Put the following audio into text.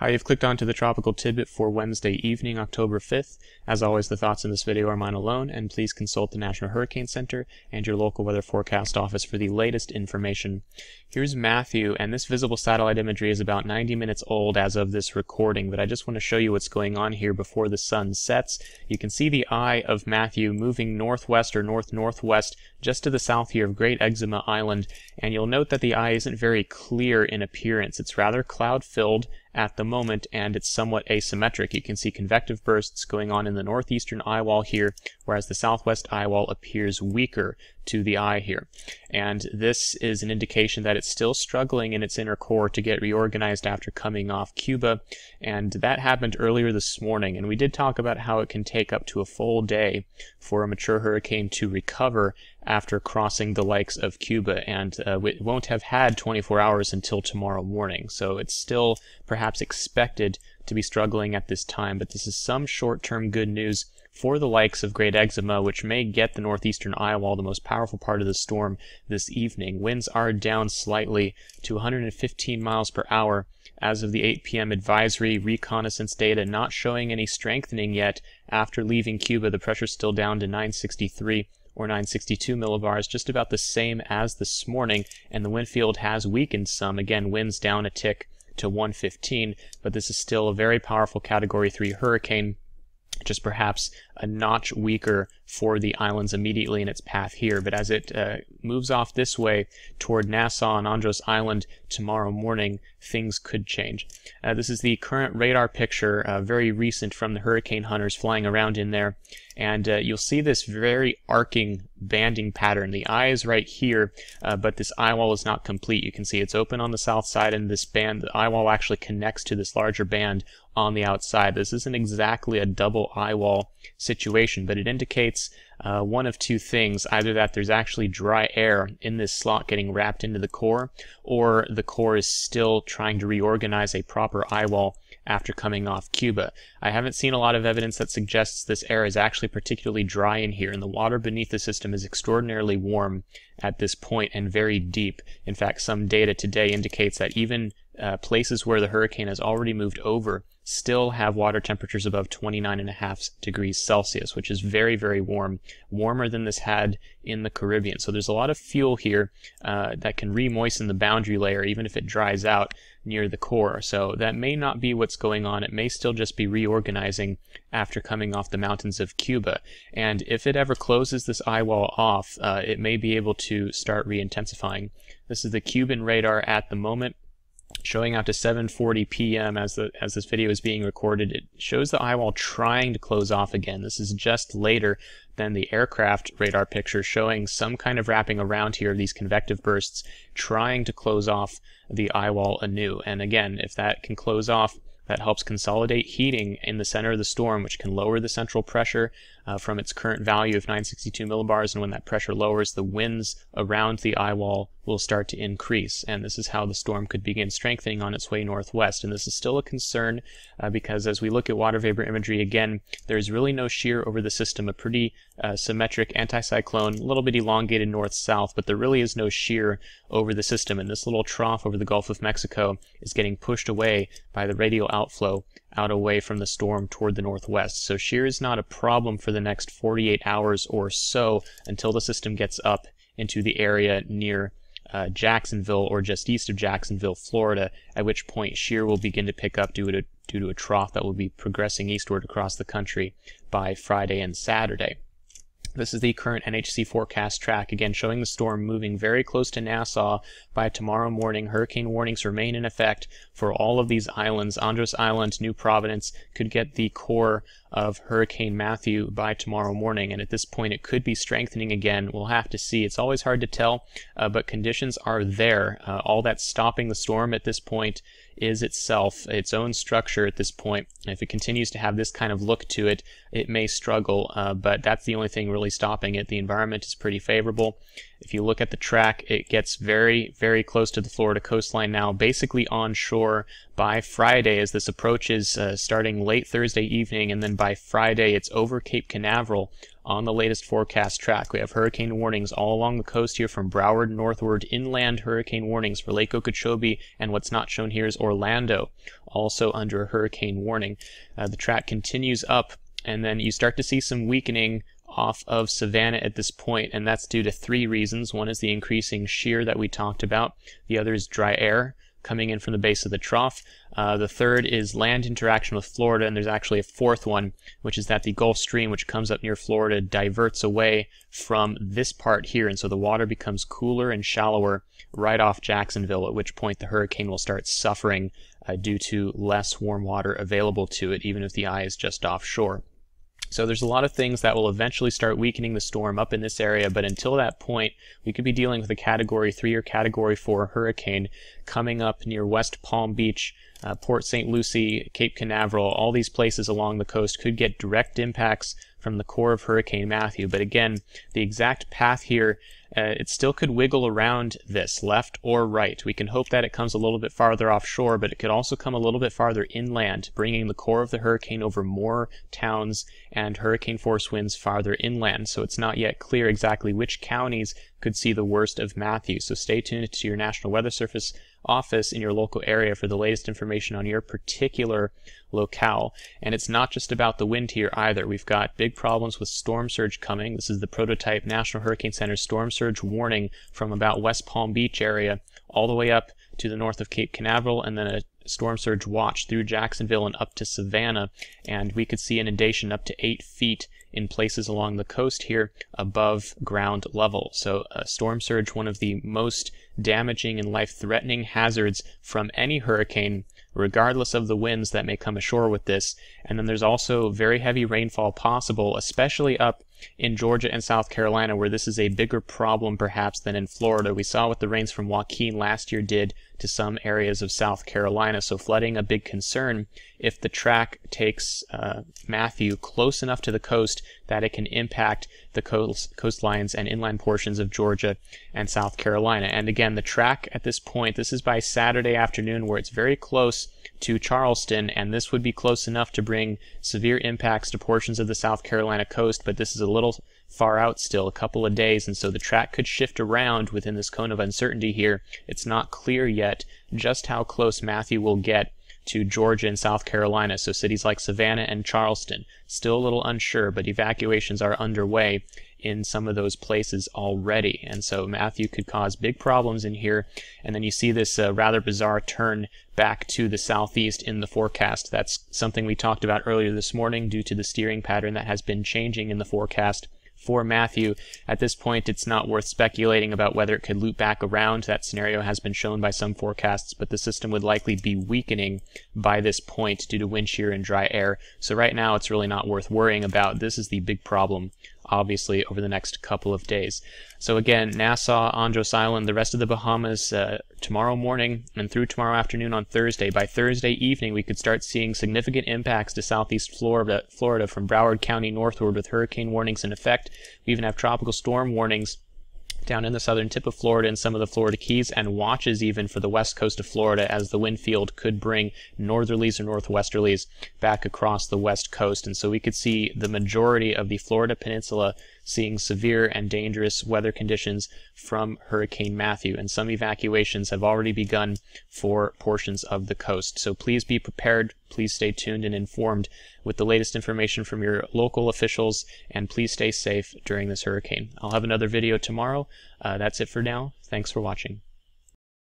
Hi, you've clicked onto the Tropical Tidbit for Wednesday evening, October 5th. As always, the thoughts in this video are mine alone, and please consult the National Hurricane Center and your local weather forecast office for the latest information. Here's Matthew, and this visible satellite imagery is about 90 minutes old as of this recording, but I just want to show you what's going on here before the sun sets. You can see the eye of Matthew moving northwest or north-northwest just to the south here of Great Exuma Island, and you'll note that the eye isn't very clear in appearance. It's rather cloud-filled at the moment, and it's somewhat asymmetric. You can see convective bursts going on in the northeastern eye wall here, whereas the southwest eye wall appears weaker to the eye here. And this is an indication that it's still struggling in its inner core to get reorganized after coming off Cuba, and that happened earlier this morning. And we did talk about how it can take up to a full day for a mature hurricane to recover after crossing the likes of Cuba, and it won't have had 24 hours until tomorrow morning, so it's still perhaps expected to be struggling at this time, but this is some short-term good news for the likes of Great Exuma, which may get the northeastern eye wall, the most powerful part of the storm, this evening. Winds are down slightly to 115 miles per hour as of the 8 p.m. advisory. Reconnaissance data not showing any strengthening yet. After leaving Cuba, the pressure's still down to 963. Or 962 millibars, just about the same as this morning, and the wind field has weakened some. Again, winds down a tick to 115, but this is still a very powerful Category 3 hurricane, just perhaps a notch weaker for the islands immediately in its path here. But as it moves off this way toward Nassau and Andros Island tomorrow morning, things could change. This is the current radar picture, very recent, from the hurricane hunters flying around in there. And you'll see this very arcing banding pattern. The eye is right here, but this eye wall is not complete. You can see it's open on the south side, and this band, the eye wall, actually connects to this larger band on the outside. This isn't exactly a double eye wall situation, but it indicates one of two things: either that there's actually dry air in this slot getting wrapped into the core, or the core is still trying to reorganize a proper eye wall after coming off Cuba. I haven't seen a lot of evidence that suggests this air is actually particularly dry in here, and the water beneath the system is extraordinarily warm at this point and very deep. In fact, some data today indicates that even places where the hurricane has already moved over still have water temperatures above 29.5 degrees Celsius, which is very, very warm, warmer than this had in the Caribbean. So there's a lot of fuel here that can re-moisten the boundary layer, even if it dries out near the core. So that may not be what's going on. It may still just be reorganizing after coming off the mountains of Cuba. And if it ever closes this eye wall off, it may be able to start re-intensifying. This is the Cuban radar at the moment, showing out to 7:40 p.m. as this video is being recorded. It shows the eye wall trying to close off again. This is just later than the aircraft radar picture, showing some kind of wrapping around here of these convective bursts trying to close off the eye wall anew. And again, if that can close off, that helps consolidate heating in the center of the storm, which can lower the central pressure from its current value of 962 millibars. And when that pressure lowers, the winds around the eye wall will start to increase. And this is how the storm could begin strengthening on its way northwest. And this is still a concern because as we look at water vapor imagery again, there's really no shear over the system, a pretty symmetric anticyclone, a little bit elongated north-south, but there really is no shear over the system. And this little trough over the Gulf of Mexico is getting pushed away by the radial outflow out away from the storm toward the northwest. So shear is not a problem for the next 48 hours or so until the system gets up into the area near Jacksonville or just east of Jacksonville, Florida, at which point shear will begin to pick up due to a trough that will be progressing eastward across the country by Friday and Saturday. This is the current NHC forecast track, again showing the storm moving very close to Nassau by tomorrow morning. Hurricane warnings remain in effect for all of these islands. Andros Island, New Providence could get the core of Hurricane Matthew by tomorrow morning, and at this point it could be strengthening again. We'll have to see. It's always hard to tell, but conditions are there. All that's stopping the storm at this point is itself, its own structure at this point. And if it continues to have this kind of look to it, it may struggle, but that's the only thing really stopping it. The environment is pretty favorable. If you look at the track, it gets very, very close to the Florida coastline now, basically onshore by Friday as this approaches starting late Thursday evening, and then by Friday it's over Cape Canaveral on the latest forecast track. We have hurricane warnings all along the coast here from Broward northward, inland hurricane warnings for Lake Okeechobee, and what's not shown here is Orlando, also under a hurricane warning. The track continues up, and then you start to see some weakening off of Savannah at this point, and that's due to three reasons. One is the increasing shear that we talked about. The other is dry air coming in from the base of the trough. The third is land interaction with Florida, and there's actually a fourth one, which is that the Gulf Stream, which comes up near Florida, diverts away from this part here, and so the water becomes cooler and shallower right off Jacksonville, at which point the hurricane will start suffering due to less warm water available to it, even if the eye is just offshore. So there's a lot of things that will eventually start weakening the storm up in this area, but until that point, we could be dealing with a Category 3 or Category 4 hurricane coming up near West Palm Beach, Port St. Lucie, Cape Canaveral. All these places along the coast could get direct impacts from the core of Hurricane Matthew. But again, the exact path here, it still could wiggle around this, left or right. We can hope that it comes a little bit farther offshore, but it could also come a little bit farther inland, bringing the core of the hurricane over more towns and hurricane force winds farther inland. So it's not yet clear exactly which counties could see the worst of Matthew. So stay tuned to your National Weather Service office in your local area for the latest information on your particular locale. And it's not just about the wind here either. We've got big problems with storm surge coming. This is the prototype National Hurricane Center storm surge warning from about West Palm Beach area all the way up to the north of Cape Canaveral, and then a storm surge watch through Jacksonville and up to Savannah, and we could see inundation up to 8 feet in places along the coast here above ground level. So a storm surge, one of the most damaging and life-threatening hazards from any hurricane, regardless of the winds that may come ashore with this. And then there's also very heavy rainfall possible, especially up in Georgia and South Carolina, where this is a bigger problem perhaps than in Florida. We saw what the rains from Joaquin last year did to some areas of South Carolina, so flooding a big concern if the track takes Matthew close enough to the coast that it can impact the coastlines and inland portions of Georgia and South Carolina. And again, the track at this point, this is by Saturday afternoon, where it's very close to Charleston, and this would be close enough to bring severe impacts to portions of the South Carolina coast, but this is a little far out still, a couple of days, and so the track could shift around within this cone of uncertainty here. It's not clear yet just how close Matthew will get to Georgia and South Carolina, so cities like Savannah and Charleston, still a little unsure, but evacuations are underway in some of those places already, and so Matthew could cause big problems in here. And then you see this rather bizarre turn back to the southeast in the forecast. That's something we talked about earlier this morning due to the steering pattern that has been changing in the forecast for Matthew. At this point, it's not worth speculating about whether it could loop back around. That scenario has been shown by some forecasts, but the system would likely be weakening by this point due to wind shear and dry air. So right now, it's really not worth worrying about. This is the big problem, obviously, over the next couple of days. So again, Nassau, Andros Island, the rest of the Bahamas tomorrow morning and through tomorrow afternoon on Thursday. By Thursday evening, we could start seeing significant impacts to southeast Florida from Broward County northward with hurricane warnings in effect. We even have tropical storm warnings down in the southern tip of Florida and some of the Florida Keys, and watches even for the west coast of Florida, as the wind field could bring northerlies or northwesterlies back across the west coast. And so we could see the majority of the Florida peninsula seeing severe and dangerous weather conditions from Hurricane Matthew, and some evacuations have already begun for portions of the coast. So please be prepared, please stay tuned and informed with the latest information from your local officials, and please stay safe during this hurricane. I'll have another video tomorrow. That's it for now. Thanks for watching.